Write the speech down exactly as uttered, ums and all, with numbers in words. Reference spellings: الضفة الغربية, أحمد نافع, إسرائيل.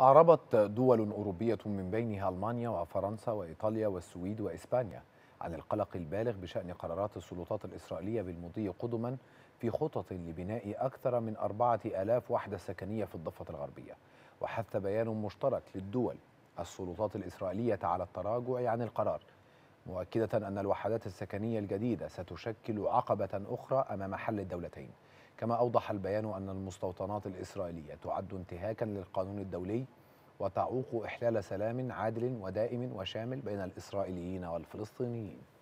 أعربت دول أوروبية من بينها ألمانيا وفرنسا وإيطاليا والسويد وإسبانيا عن القلق البالغ بشأن قرارات السلطات الإسرائيلية بالمضي قدما في خطط لبناء أكثر من أربعة آلاف وحدة سكنية في الضفة الغربية. وحث بيان مشترك للدول السلطات الإسرائيلية على التراجع عن القرار، مؤكدة أن الوحدات السكنية الجديدة ستشكل عقبة أخرى أمام حل الدولتين. كما أوضح البيان أن المستوطنات الإسرائيلية تعد انتهاكا للقانون الدولي وتعوق إحلال سلام عادل ودائم وشامل بين الإسرائيليين والفلسطينيين.